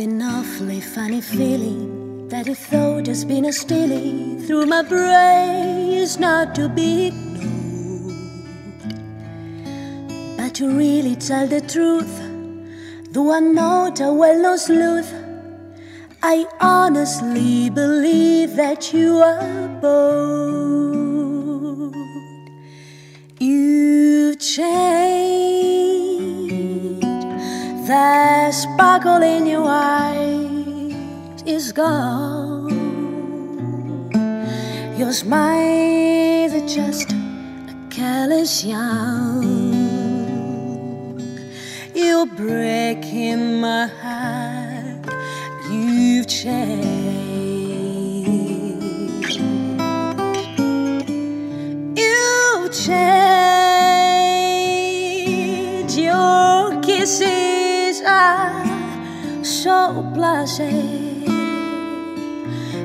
an awfully funny feeling that a thought has been a stealing through my brain. Is not to be ignored, but to really tell the truth, though I'm not a well-known sleuth, I honestly believe that you are bold. You've changed, the sparkle in your eyes is gone. Your smile is just a careless yawn. You're breaking my heart. You've changed. You've changed. Your kisses are so blasé.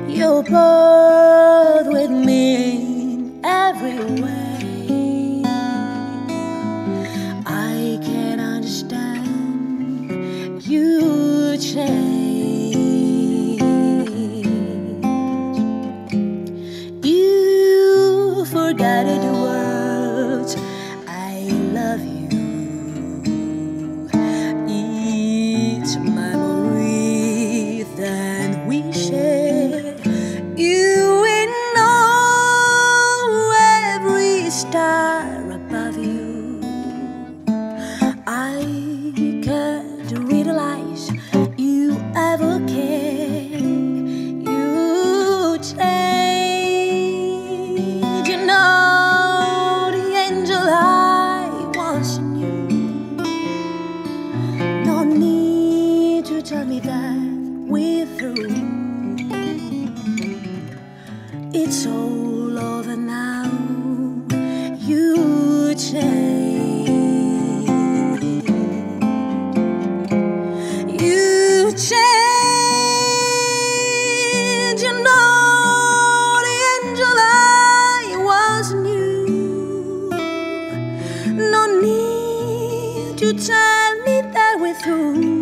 You're bored with me in every way. I can't understand. You change. Forgotten the words I love you. It's a memory that we share. You will know every star above you. I can't realize you ever cared. You change. Tell me that we're through. It's all over now. You change. You change. You know the angel I was new. No need to tell me that we're through.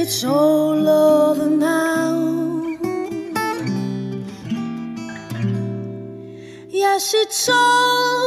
It's all over now. Yes, it's all